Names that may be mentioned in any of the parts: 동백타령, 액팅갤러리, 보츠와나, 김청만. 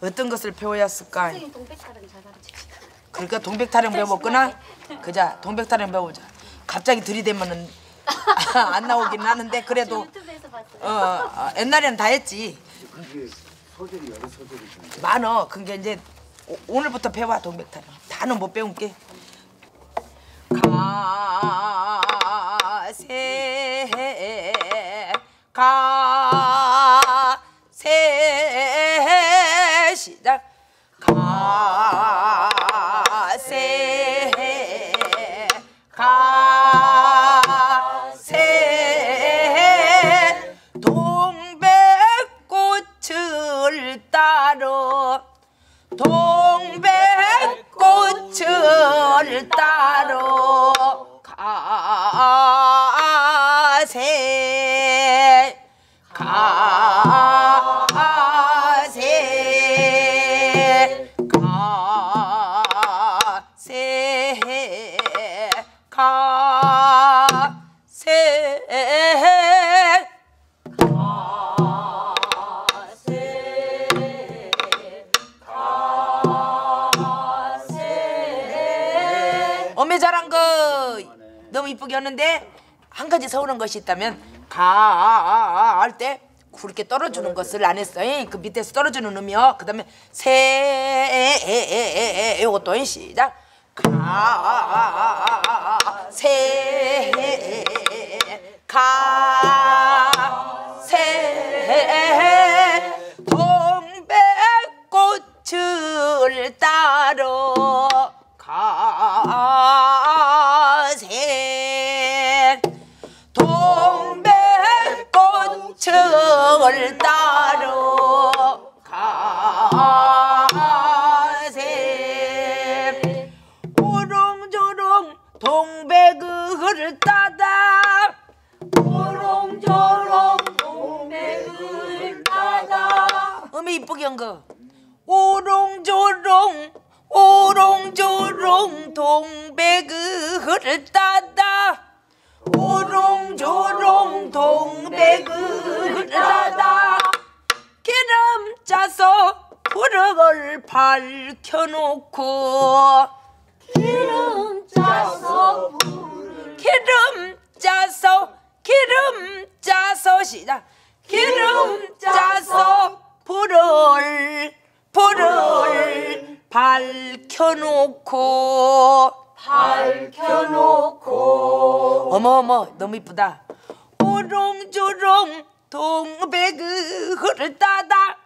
어떤 것을 배워야 할까? 선생님 동백타령 잘 가르치시다. 그러니까 동백타령 배워보거나 그자 동백타령 배우자. 갑자기 들이대면은 안 나오긴 하는데 그래도 유튜브에서 봤어요. 옛날에는 다 했지. 그게 소절이 여러 소절이 좀 많어. 근데 이제 오늘부터 배워 동백타령. 다는 못 배운 게. 가세 시작 가세 동백꽃을 따러 동백꽃을 따러 어메 잘한 거 너무 이쁘게 하는데 한 가지 서운한 것이 있다면 가 할 때 그렇게 떨어주는 것을 안 했어. 그 밑에서 떨어주는 음이요. 그 다음에 세 요것도 시작 가세 동백꽃을 따러 가세 동백꽃을 따러 가세 오롱조롱 동백을 따다 오롱조롱 동백을 따다 이쁘게 한 거 오롱조롱 오롱조롱 동백을 따다 오롱조롱 동백을 따다 기름 짜서 불을 밝혀놓고 기름 짜서 시작 기름 짜서 불을 밝혀놓고 어머어머 너무 이쁘다 오롱조롱 동백을 따다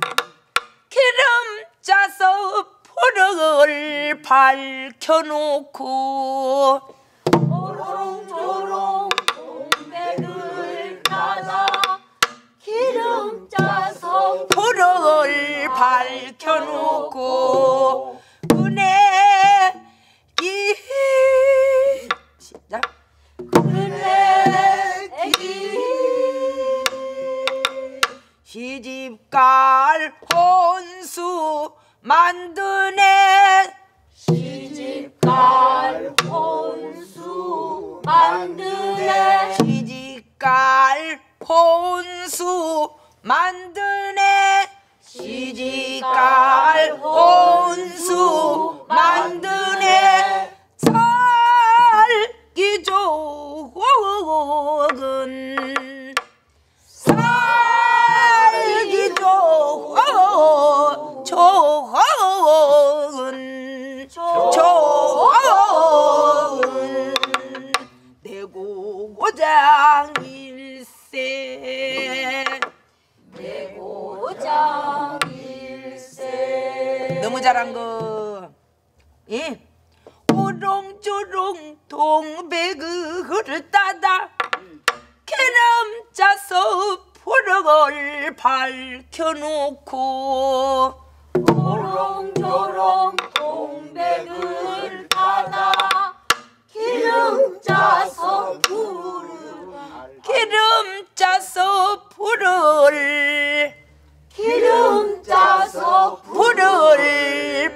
기름 짜서 포를 밝혀놓고 오롱조롱 동백을 따다 기름 짜서 포를 밝혀놓고 시집갈 혼수 만드네 시집갈 혼수 만드네 시집갈 혼수 만드네 시집갈 혼수 만드네 살기 좋은 좋은 내 고장 일세 너무 잘한 거 예 오롱조롱 동백을 따다 기름 짜서 포를 밝혀놓고 오롱조롱 동백을 따다 기름 짜서 불을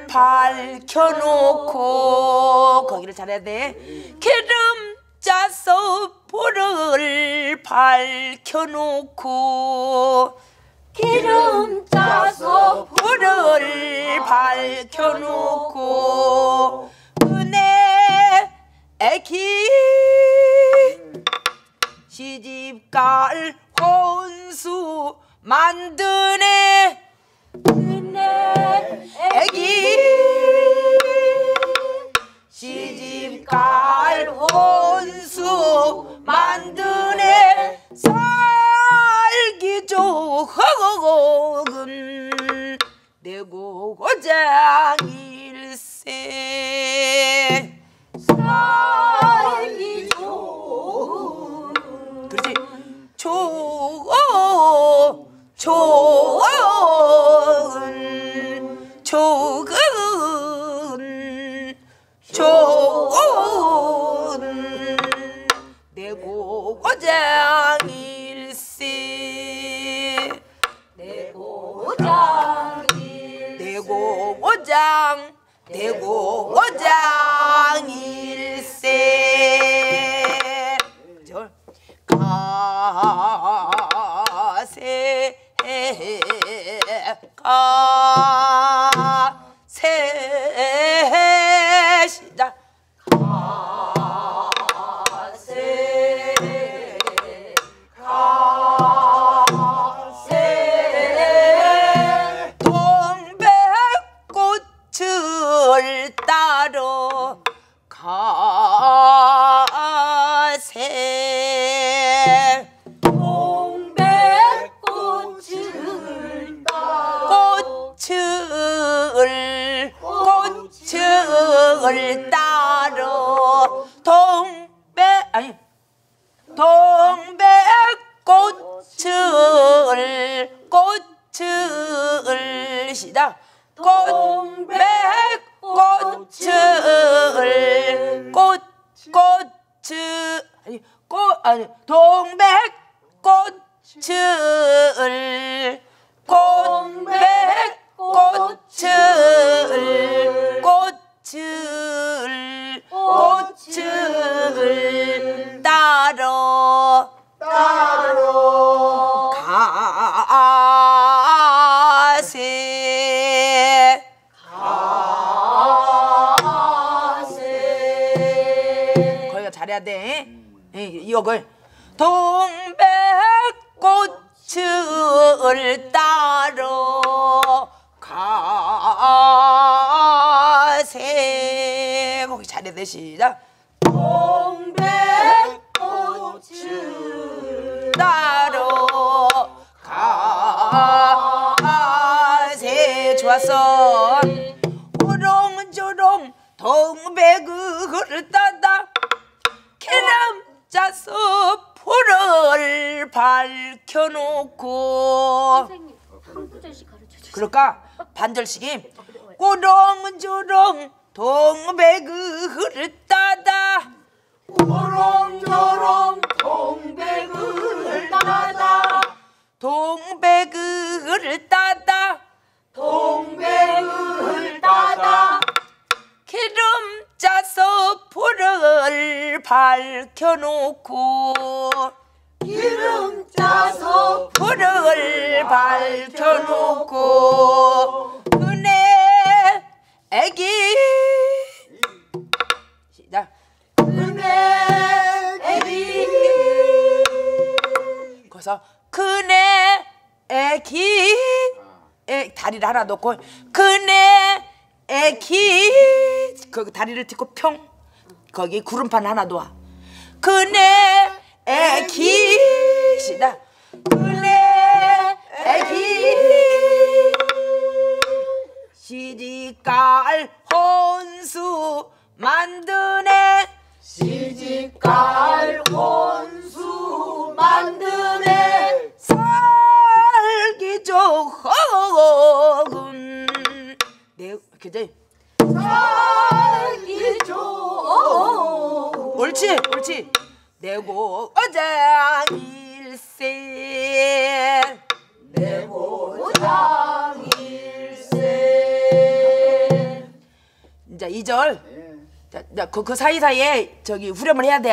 밝혀놓고 거기를 잘해야 돼 기름 짜서 불을 밝혀놓고 기름 짜서 불을 밝혀놓고 그네 기 시집갈 혼수 만드네. 그네 애기 시집갈 혼수 만드네. 살기 좋은 내 고장 일세. 살기 좋은 그렇지. 좋은 내 고장 일세. 내 고장 일세. 내 고장 내 고장 일세. 가세 시작. 가세 동백꽃을 따러 가세. 동백꽃을 따러 꽃을 따러 동백꽃을 시작. 동백꽃을 꽃을 따러 가세. 거기가 잘해야 돼. 이 역을 동백꽃을 따러 가세. 거기 잘해야 돼. 시작. 동백꽃을 따러 가세. 좋았어. 우렁조렁 동백을 따다 기름 짜서 불을 밝혀놓고. 선생님 한 구절씩 가르쳐주세요. 그럴까? 반절씩이. 우렁조렁 동백을 따다. 우렁조렁 동백을 따다. 동백을 따다. 동백을 따다. 기름 짜서 불을 밝혀놓고. 기름 짜서 불을 밝혀놓고 그네 애기 시작. 그네 애기 거기서 그네 애기 다리를 하나 놓고 그네 애기 거기 다리를 딛고 평 거기 구름판 하나 놓아. 그네 애기 시다. 그네 애기 시집갈 혼수 만드네. 시집갈 혼수 만드네. 살기 좋은 내 그제 살기 좋은 옳지 옳지. 내 고장 일세. 내 고장 일세. 이제 2절. 자, 그 사이사이에 저기 후렴을 해야 돼.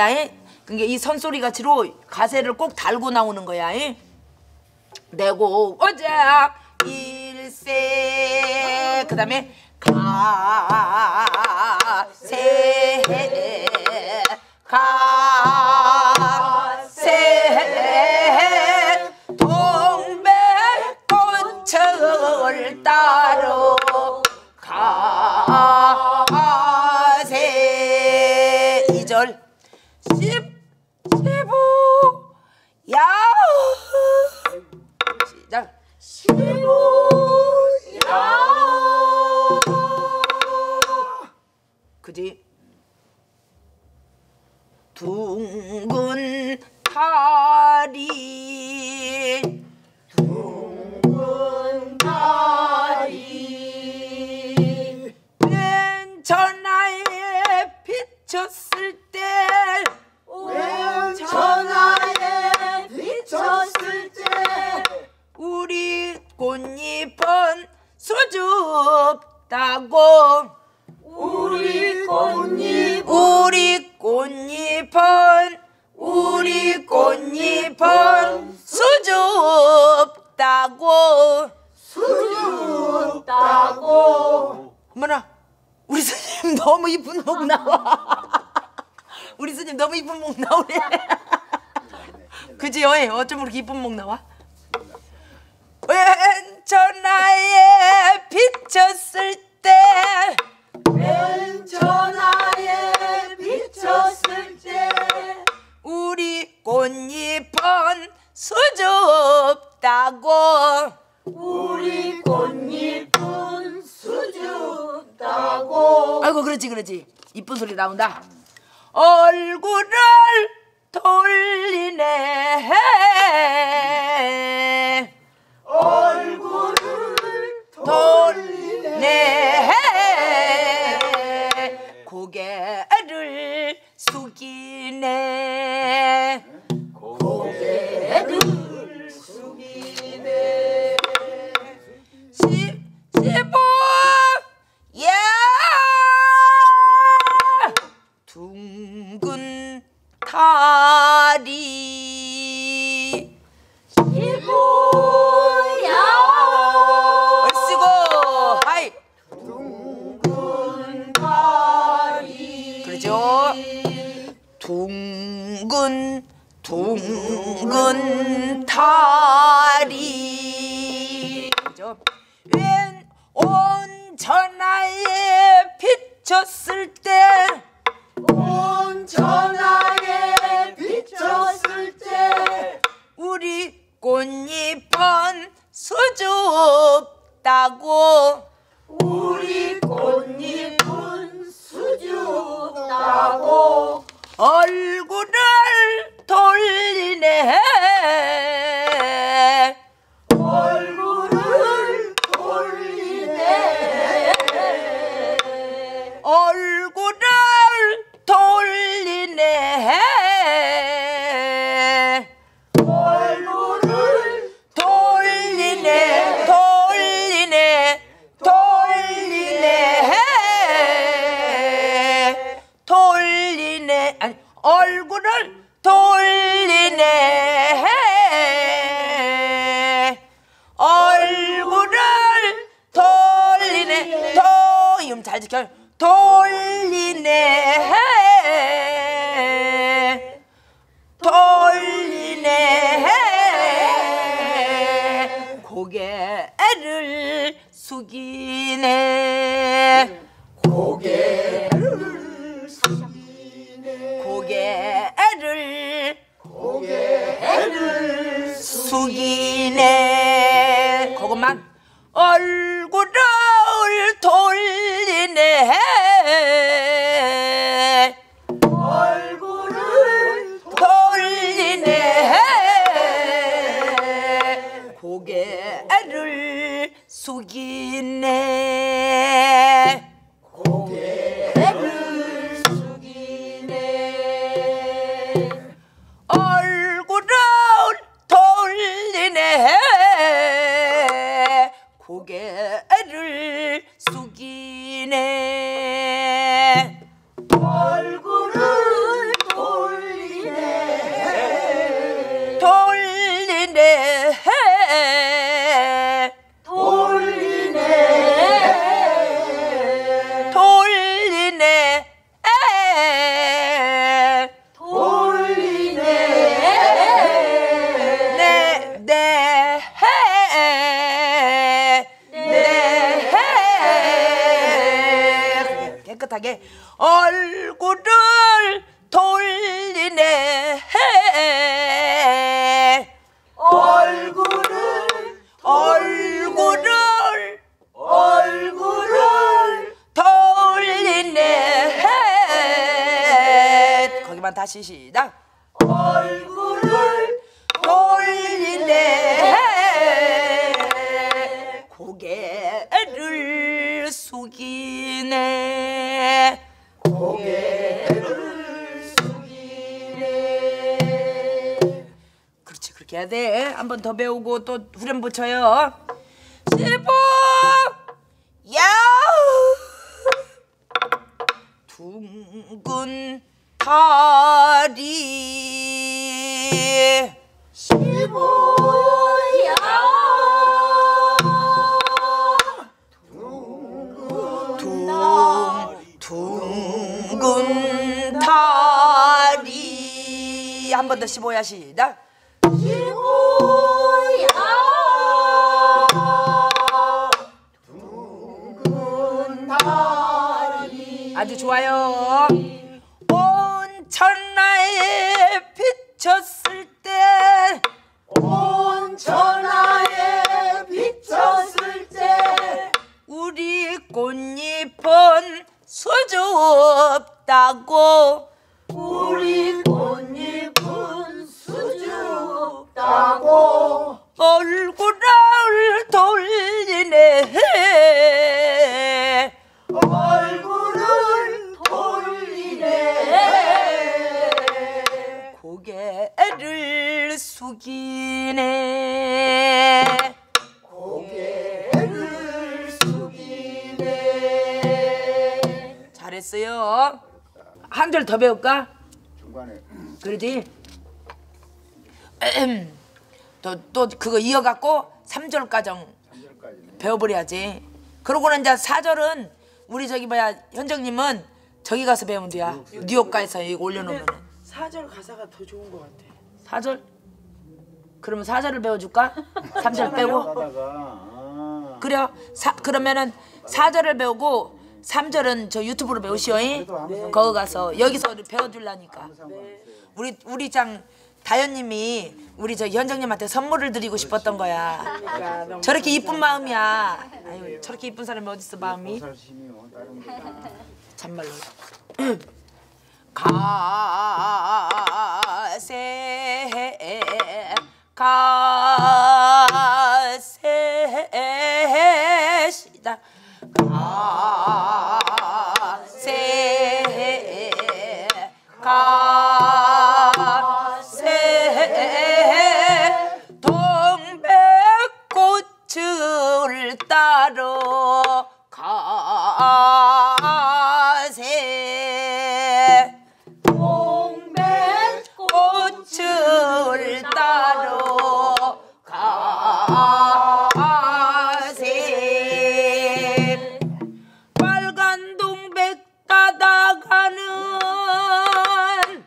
그러니까 이 선소리 같이로 가세를 꼭 달고 나오는 거야. 내고 오자 일세 그 다음에 가세 가세 동백꽃을 따러 가세 2절 15 야호 시작 15 야호 그지? 둥근 다리 둥근 다리 왼천하에 비쳤을 때 왼천하에 비쳤을 때 우리 꽃잎은 수줍다고 우리 꽃잎 우리 꽃잎은 우리 꽃잎은 수줍다고 수줍다고 어머나 우리 스님 너무 이쁜 곡 나와 우리 스님 너무 이쁜 목 나오네. 그지요? 어쩜 그렇게 이쁜 목 나와? 왼천하에 비쳤을 때 왼천하에 비쳤을 때 우리 꽃잎은 수줍다고 우리 꽃잎은 수줍다고 아이고 그렇지 그렇지 이쁜 소리 나온다. 얼굴을 돌리네 얼굴을 돌리네 고개를 숙이네 고개를 숙이네 15 둥근 다리 시보야 얼씨고 하이 둥근 다리 그렇죠 둥근 둥근 다리 그렇죠 웬 온천하에 비쳤을 때 온천하에 비쳤을 때 우리 꽃잎은 수줍다고 우리 꽃잎은 수줍다고 얼굴을 돌리네 얼굴을 돌리네 얼굴을 돌리네 얼굴을 돌리네 돌리네 돌리네 돌리네 아니 얼굴을 돌리네 얼굴을 돌리네 도음 잘 지켜 돌리네 돌리네 고개를 숙이네 고개를 숙이네 고개를 고개를 숙이네 그것만 얼굴을 돌리네 고개를 숙이네 고개를 숙이네 얼굴을 돌리네 고개 깨끗하게 얼굴을 돌리네. 얼굴을 돌리네. 거기만 다시 시작. 얼굴을 돌리네. 고개를 숙이네. 고개를 숙이네. 그렇지, 그렇게 해야 돼. 한 번 더 배우고 또 후렴 붙여요. 슬퍼 야우 둥근 다리 시보야 둥근 다리. 한 번 더 시보야 시작. 시보야 아주 좋아요. 온 천하에 비쳤을 때, 온 천하에 비쳤을 때, 우리 꽃잎은 수줍다고, 우리 꽃잎은 수줍다고, 얼굴을 돌리네. 얼굴을 돌리네. 고개를 숙이네. 고개를 숙이네. 잘했어요. 한 절 더 배울까? 중간에. 그러지? 또 그거 이어갖고 3절 과정 배워버려야지. 그러고는 이제 4절은 우리 저기 뭐야 현정님은 저기 가서 배우면 돼요. 뉴욕가에서 이거 올려놓으면. 4절 가사가 더 좋은 것 같아. 4절? 그러면 4절을 배워줄까? 3절 빼고? 그래요. 그러면은 4절을 배우고 3절은 저 유튜브로 배우시오잉? 네. 거기 가서 여기서 배워줄라니까. 네. 우리 장 다현님이 우리 저 현정님한테 선물을 드리고 싶었던 거야. 그러니까, 저렇게 이쁜 마음이야. 아유, 저렇게 이쁜 사람이 어딨어 마음이. 참말로. 가세 시다. 가세 가. 동백꽃을 따러 가세. 동백꽃을 따러 가세. 빨간 동백 따다가는,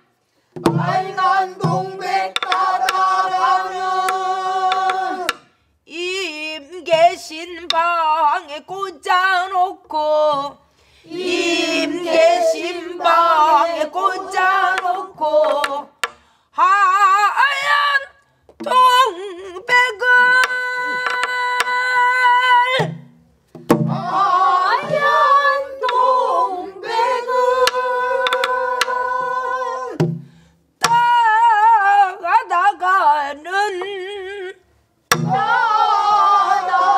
빨간 동백 신방에 꽂아놓고, 임계신방에 꽂아놓고, 하얀 동백을, 하얀 동백을 따가다가는, 따다가는.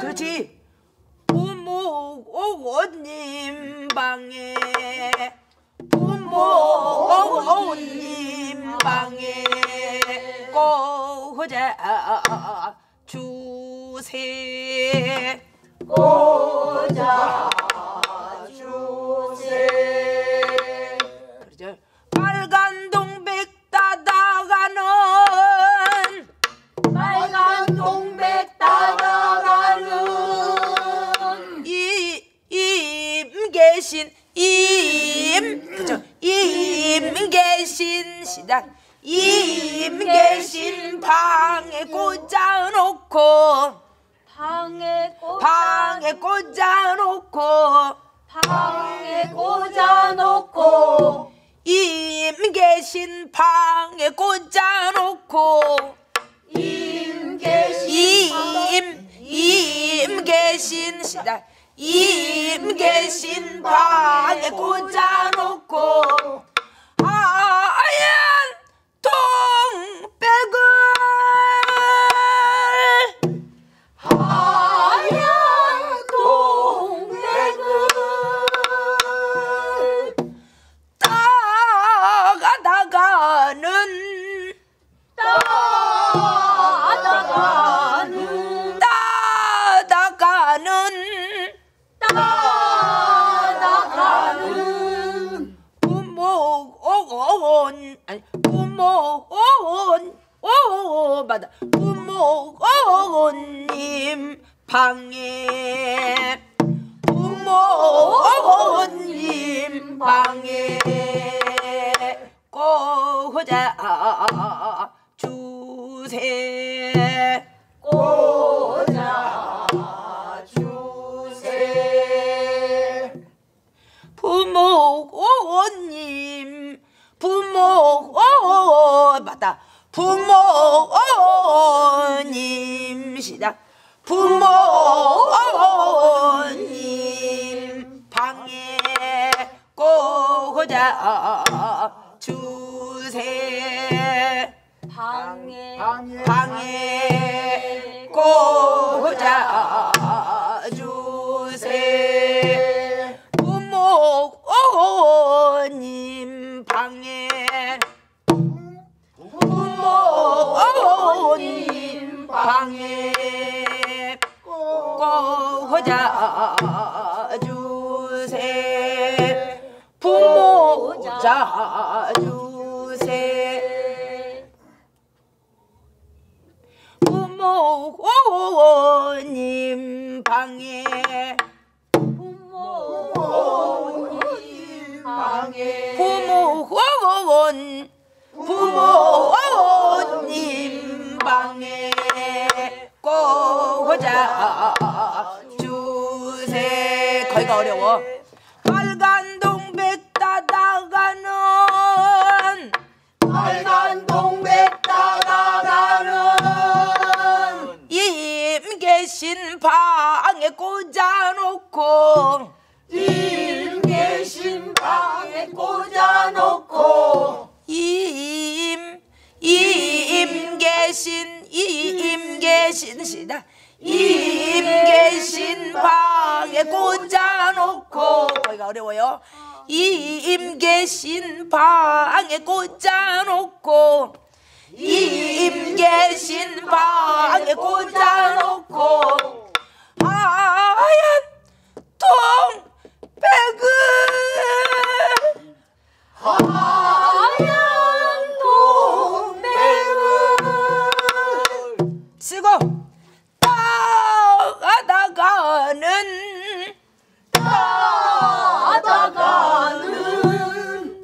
그렇지. 부모님 방에, 부모님 방에 꽂아 주세. 꽂아 주세. 그렇죠. 빨간 동백 따다가는, 빨간 동백 따다가는, 이 계신 임, 그죠? 임 계신 시작. 임 계신 방에 꽂아놓고 방에 꽂아놓고 방에 꽂아놓고 임 계신 방에 꽂아놓고 임 계신 임 계신 시작. 임 계신 방에 꽂아놓고 하얀 동백을 하얀 동백을 따다가는 부모님 방에 부모님 방에 꽂아 주세 꽂아 주세 부모님 시작. 부모님 방에 꽂아 주세 방에 꽂아 주세 부모님 방에 부모님 방에 꽂아 주세 꽂아 주세 부모님 방에 부모님 방에 부모님 방에 꽂아 주세. 거기가 어려워. 빨간 동백 따다가는 빨간 동백 따다가는 임 계신 방에 꽂아놓고 임 계신 방에 꽂아놓고 임 계신 시다 임 계신 방에 꽂아놓고 거기가 어려워요. 임 계신 방에 꽂아놓고 임 계신 방에 꽂아놓고 하얀 동백을 하얀 쓰고 따다가는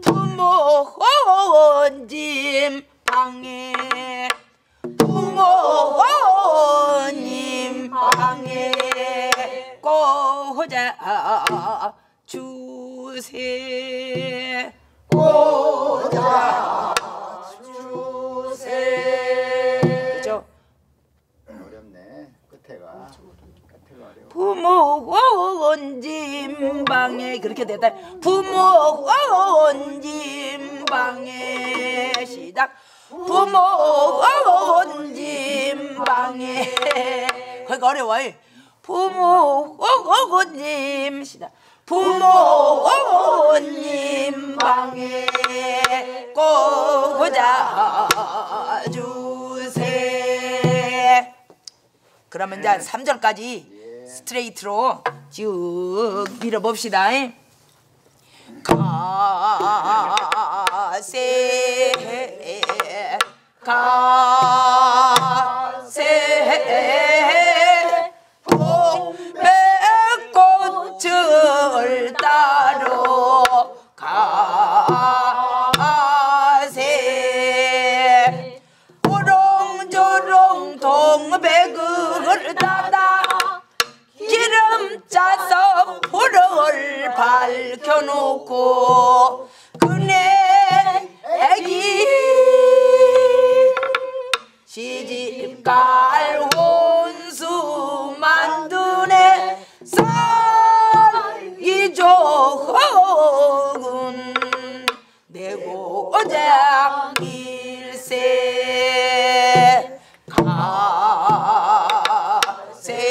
부모님 방에 부모님 방에 꽂아 주세 꽂아 부모님 방에 그렇게 되다. 부모님 방에 시작. 부모님 방에 거기가 어려워. 부모님 시작. 부모님 방에 꽂아 주세. 그러면 이제 3절까지 스트레이트로 쭉 밀어봅시다. 가세 동백꽃을 따라 밝혀놓고 그네 애기 시집갈 혼수 만드네 살기 좋은 내 고장 일세 가세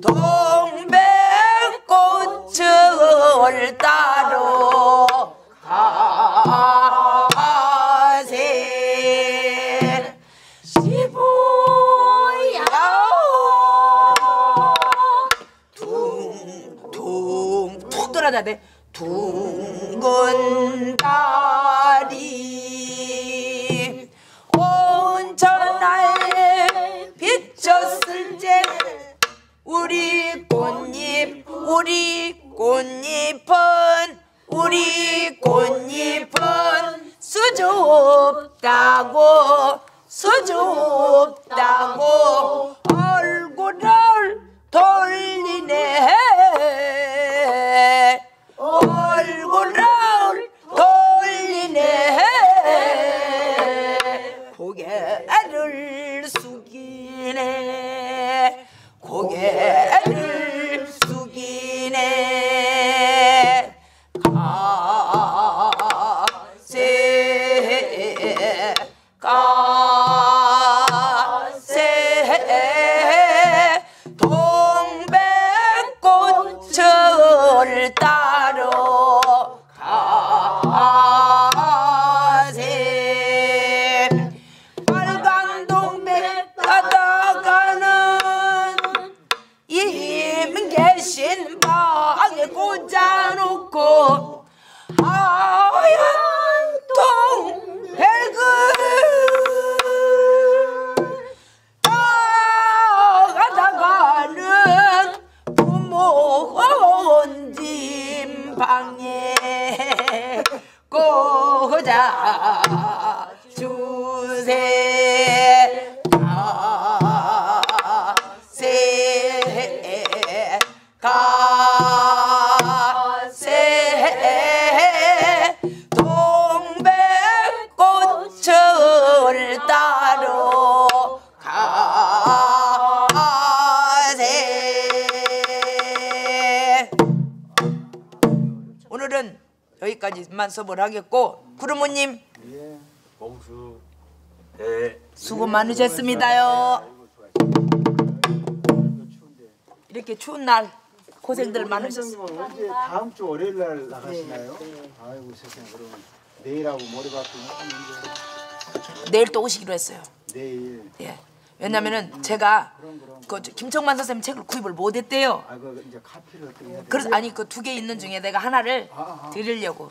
동백꽃을 따러 가세 시보야 둥둥 툭 떨어져야 돼 둥근 달이 온천하에 비쳤을 때 우리 꽃잎은 수줍다고 얼굴을 돌리네 고개를 숙이네 가세 동백꽃을 따러 가세 빨간 동백 바다가는 임 계신 방에 꽂아놓고 하얀 방에 꽂아 주세 가세 동백꽃을 따러 오늘은 여기까지만 수업을 하겠고 구루모님 예, 봉수 네. 수고 많으셨습니다요. 이렇게 추운 날 고생들 많으셨습니다. 언제 다음 주 월요일 날 나가시나요? 네. 아이고 세상 그러면 내일하고 모레밖에 못하는데 내일 또 오시기로 했어요. 내일. 예. 왜냐면은 제가 그 김청만 선생님 책을 구입을 못했대요. 그래서 아니 그 두 개 있는 중에 내가 하나를 드리려고.